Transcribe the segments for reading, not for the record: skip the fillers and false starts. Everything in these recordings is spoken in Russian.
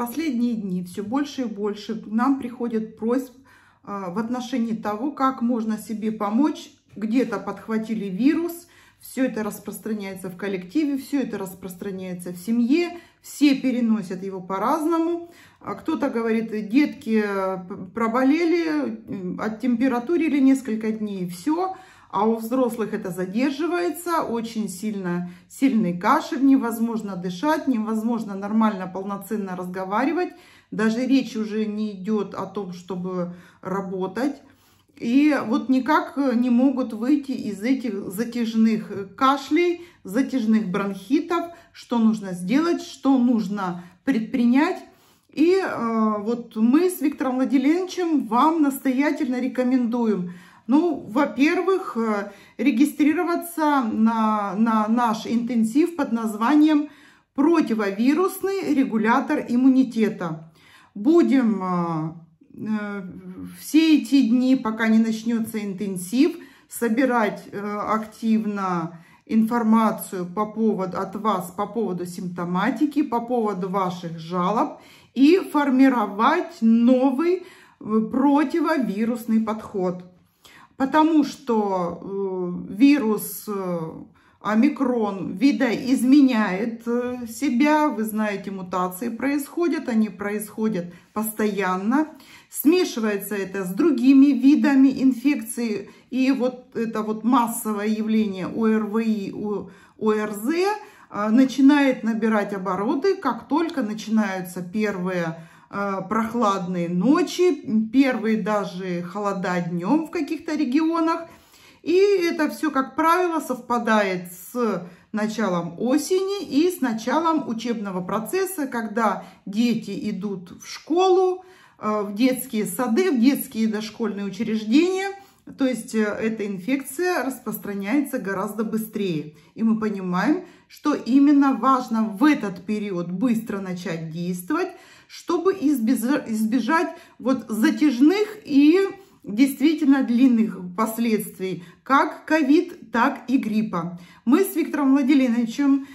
последние дни все больше и больше к нам приходят просьб в отношении того, как можно себе помочь. Где-то подхватили вирус, все это распространяется в коллективе, все это распространяется в семье, все переносят его по-разному. Кто-то говорит, детки проболели, оттемпературили несколько дней, все. А у взрослых это задерживается, очень сильный кашель, невозможно дышать, невозможно нормально, полноценно разговаривать. Даже речь уже не идет о том, чтобы работать. И вот никак не могут выйти из этих затяжных кашлей, затяжных бронхитов, что нужно сделать, что нужно предпринять. И вот мы с Виктором Владимировичем вам настоятельно рекомендуем, ну, во-первых, регистрироваться на наш интенсив под названием «Противовирусный регулятор иммунитета». Будем все эти дни, пока не начнется интенсив, собирать активно информацию от вас по поводу симптоматики, по поводу ваших жалоб и формировать новый противовирусный подход. Потому что вирус омикрон видоизменяет себя, вы знаете, мутации происходят, они происходят постоянно. Смешивается это с другими видами инфекции, и вот это вот массовое явление ОРВИ, ОРЗ начинает набирать обороты, как только начинаются первые прохладные ночи, первые даже холода днем в каких-то регионах. И это все, как правило, совпадает с началом осени и с началом учебного процесса, когда дети идут в школу, в детские сады, в детские дошкольные учреждения. То есть эта инфекция распространяется гораздо быстрее. И мы понимаем, что именно важно в этот период быстро начать действовать, чтобы избежать вот затяжных и действительно длинных последствий, как ковид, так и гриппа. Мы с Виктором Владимировичем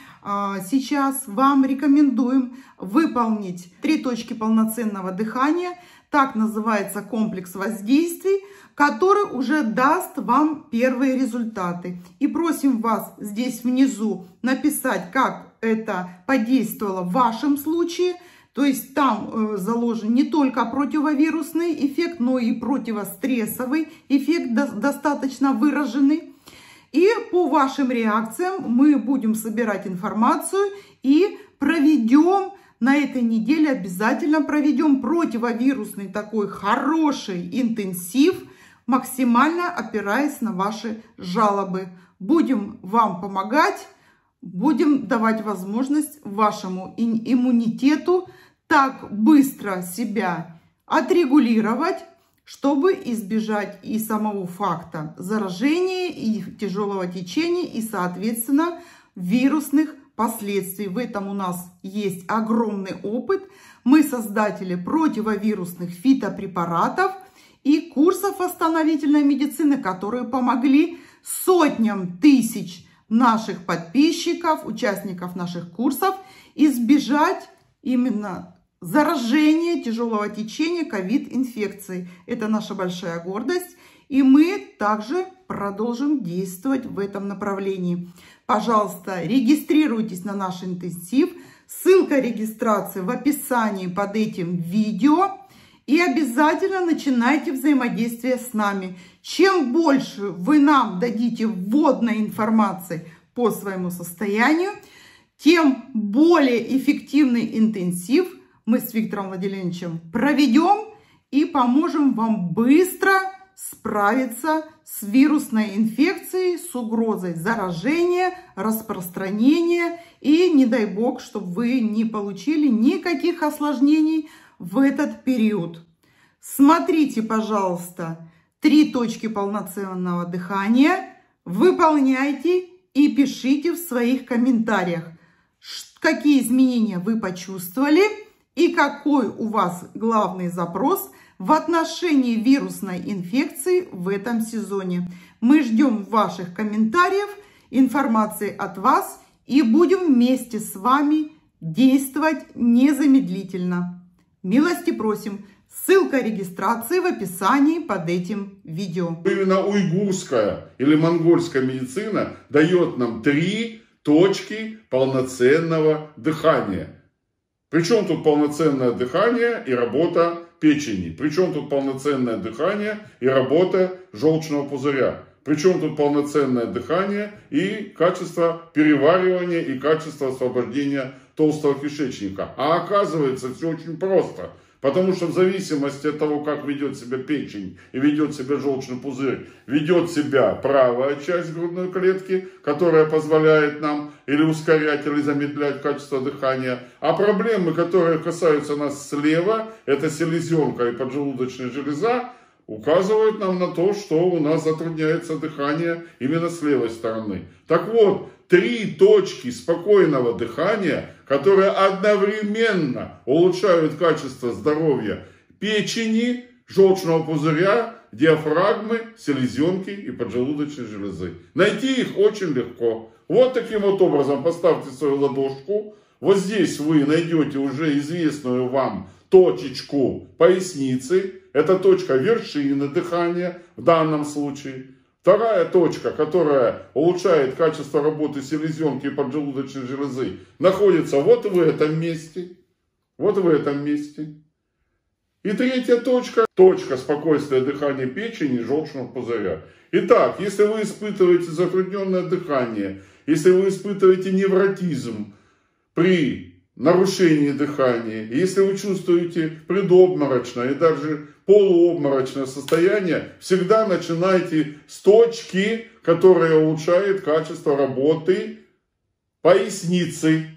сейчас вам рекомендуем выполнить 3 точки полноценного дыхания, так называется комплекс воздействий, который уже даст вам первые результаты. И просим вас здесь внизу написать, как это подействовало в вашем случае. То есть там заложен не только противовирусный эффект, но и противострессовый эффект достаточно выраженный. И по вашим реакциям мы будем собирать информацию и проведем на этой неделе, обязательно проведем противовирусный такой хороший интенсив, максимально опираясь на ваши жалобы. Будем вам помогать, будем давать возможность вашему иммунитету так быстро себя отрегулировать, чтобы избежать и самого факта заражения, и тяжелого течения, и, соответственно, вирусных последствий. В этом у нас есть огромный опыт. Мы создатели противовирусных фитопрепаратов и курсов восстановительной медицины, которые помогли сотням тысяч наших подписчиков, участников наших курсов избежать именно заражение, тяжелого течения ковид-инфекции. Это наша большая гордость. И мы также продолжим действовать в этом направлении. Пожалуйста, регистрируйтесь на наш интенсив. Ссылка регистрации в описании под этим видео. И обязательно начинайте взаимодействие с нами. Чем больше вы нам дадите вводной информации по своему состоянию, тем более эффективный интенсив мы с Виктором Владимировичем проведем и поможем вам быстро справиться с вирусной инфекцией, с угрозой заражения, распространения. И не дай бог, чтобы вы не получили никаких осложнений в этот период. Смотрите, пожалуйста, 3 точки полноценного дыхания, выполняйте и пишите в своих комментариях, какие изменения вы почувствовали. И какой у вас главный запрос в отношении вирусной инфекции в этом сезоне? Мы ждем ваших комментариев, информации от вас и будем вместе с вами действовать незамедлительно. Милости просим. Ссылка регистрации в описании под этим видео. Именно уйгурская или монгольская медицина дает нам 3 точки полноценного дыхания. Причем тут полноценное дыхание и работа печени? Причем тут полноценное дыхание и работа желчного пузыря? Причем тут полноценное дыхание и качество переваривания и качество освобождения толстого кишечника? А оказывается, все очень просто. Потому что в зависимости от того, как ведет себя печень и ведет себя желчный пузырь, ведет себя правая часть грудной клетки, которая позволяет нам или ускорять, или замедлять качество дыхания. А проблемы, которые касаются нас слева, это селезенка и поджелудочная железа, указывают нам на то, что у нас затрудняется дыхание именно с левой стороны. Так вот, 3 точки спокойного дыхания, которые одновременно улучшают качество здоровья печени, желчного пузыря, диафрагмы, селезенки и поджелудочной железы. Найти их очень легко. Вот таким вот образом поставьте свою ладошку. Вот здесь вы найдете уже известную вам точечку поясницы. Это точка вершины дыхания в данном случае. Вторая точка, которая улучшает качество работы селезенки и поджелудочной железы, находится вот в этом месте. Вот в этом месте. И третья точка, точка спокойствия дыхания печени и желчного пузыря. Итак, если вы испытываете затрудненное дыхание, если вы испытываете невротизм при нарушении дыхания, если вы чувствуете предобморочное и даже полуобморочное состояние, всегда начинайте с точки, которая улучшает качество работы поясницы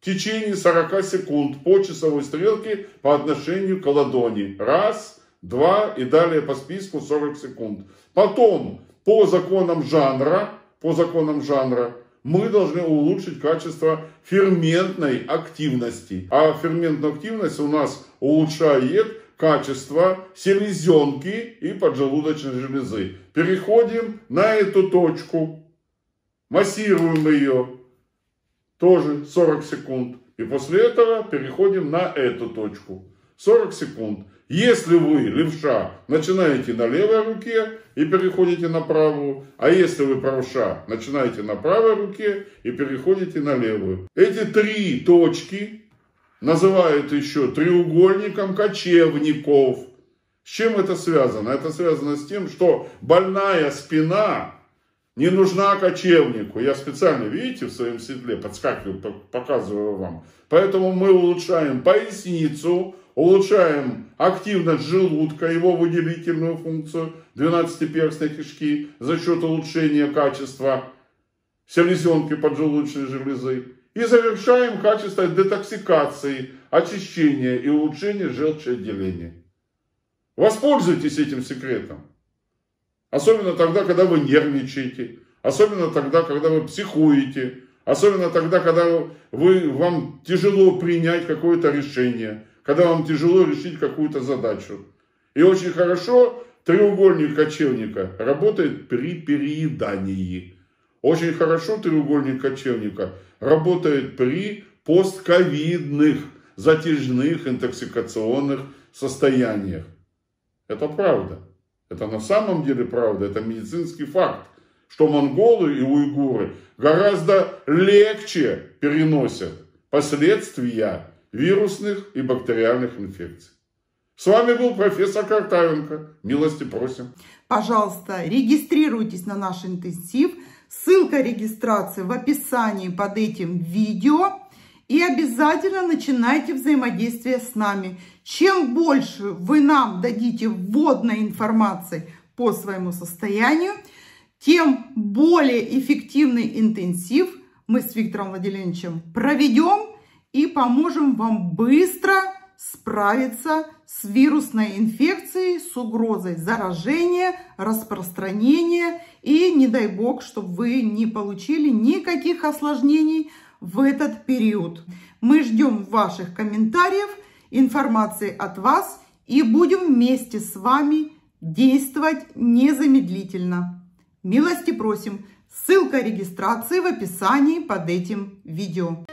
в течение 40 секунд по часовой стрелке по отношению к ладони. Раз, два и далее по списку 40 секунд. Потом по законам жанра, мы должны улучшить качество ферментной активности. А ферментную активность у нас улучшает качество селезенки и поджелудочной железы. Переходим на эту точку. Массируем ее. Тоже 40 секунд. И после этого переходим на эту точку. 40 секунд. Если вы, левша, начинаете на левой руке и переходите на правую. А если вы правша, начинаете на правой руке и переходите на левую. Эти 3 точки называют еще треугольником кочевников. С чем это связано? Это связано с тем, что больная спина не нужна кочевнику. Я специально, видите, в своем седле подскакиваю, показываю вам. Поэтому мы улучшаем поясницу, улучшаем активность желудка, его выделительную функцию 12-перстной кишки за счет улучшения качества селезенки поджелудочной железы. И завершаем качество детоксикации, очищения и улучшения желчеотделения. Воспользуйтесь этим секретом. Особенно тогда, когда вы нервничаете. Особенно тогда, когда вы психуете. Особенно тогда, когда вам тяжело принять какое-то решение. Когда вам тяжело решить какую-то задачу. И очень хорошо треугольник кочевника работает при переедании. Очень хорошо треугольник кочевника работает при постковидных, затяжных, интоксикационных состояниях. Это правда. Это на самом деле правда. Это медицинский факт, что монголы и уйгуры гораздо легче переносят последствия вирусных и бактериальных инфекций. С вами был профессор Картавенко. Милости просим. Пожалуйста, регистрируйтесь на наш интенсив. Ссылка регистрации в описании под этим видео. И обязательно начинайте взаимодействие с нами. Чем больше вы нам дадите вводной информации по своему состоянию, тем более эффективный интенсив мы с Виктором Владимировичем проведем и поможем вам быстро справиться с вирусной инфекцией, с угрозой заражения, распространения. И не дай бог, чтобы вы не получили никаких осложнений в этот период. Мы ждем ваших комментариев, информации от вас и будем вместе с вами действовать незамедлительно. Милости просим. Ссылка регистрации в описании под этим видео.